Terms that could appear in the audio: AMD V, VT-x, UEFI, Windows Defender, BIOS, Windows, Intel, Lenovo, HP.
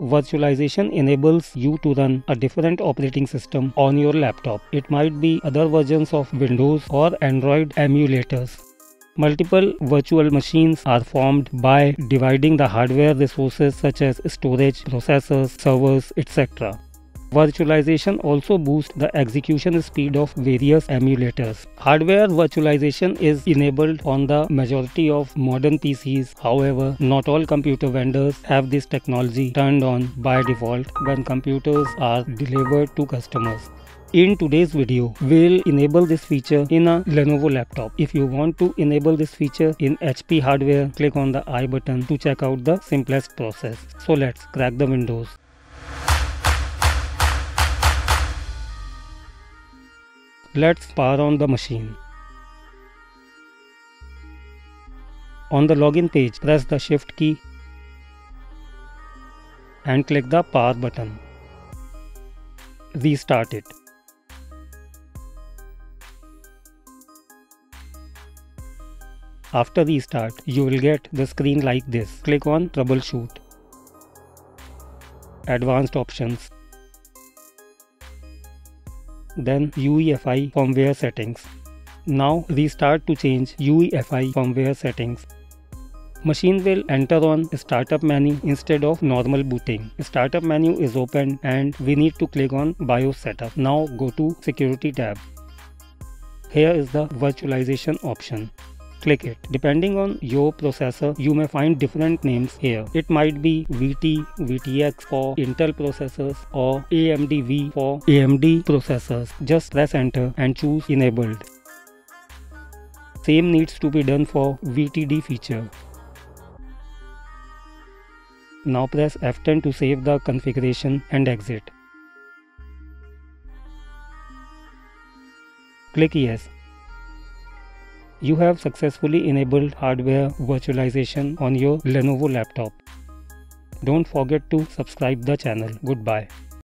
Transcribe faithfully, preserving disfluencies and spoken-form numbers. Virtualization enables you to run a different operating system on your laptop. It might be other versions of Windows or Android emulators. Multiple virtual machines are formed by dividing the hardware resources such as storage, processors, servers, et cetera. Virtualization also boosts the execution speed of various emulators. Hardware virtualization is enabled on the majority of modern P Cs. However, not all computer vendors have this technology turned on by default when computers are delivered to customers. In today's video, we'll enable this feature in a Lenovo laptop. If you want to enable this feature in H P hardware, click on the I button to check out the simplest process. So let's crack the Windows. Let's power on the machine. On the login page, press the Shift key and click the power button. Restart it. After restart, you will get the screen like this. Click on Troubleshoot, Advanced Options, then U E F I firmware settings. Now restart to change U E F I firmware settings. Machine will enter on startup menu instead of normal booting. Startup menu is open and we need to click on BIOS setup. Now go to security tab. Here is the virtualization option. Click it. Depending on your processor, you may find different names here. It might be V T, V T x for Intel processors or A M D V for A M D processors. Just press enter and choose enabled. Same needs to be done for V T d feature. Now press F ten to save the configuration and exit. Click yes. You have successfully enabled hardware virtualization on your Lenovo laptop. Don't forget to subscribe the channel. Goodbye.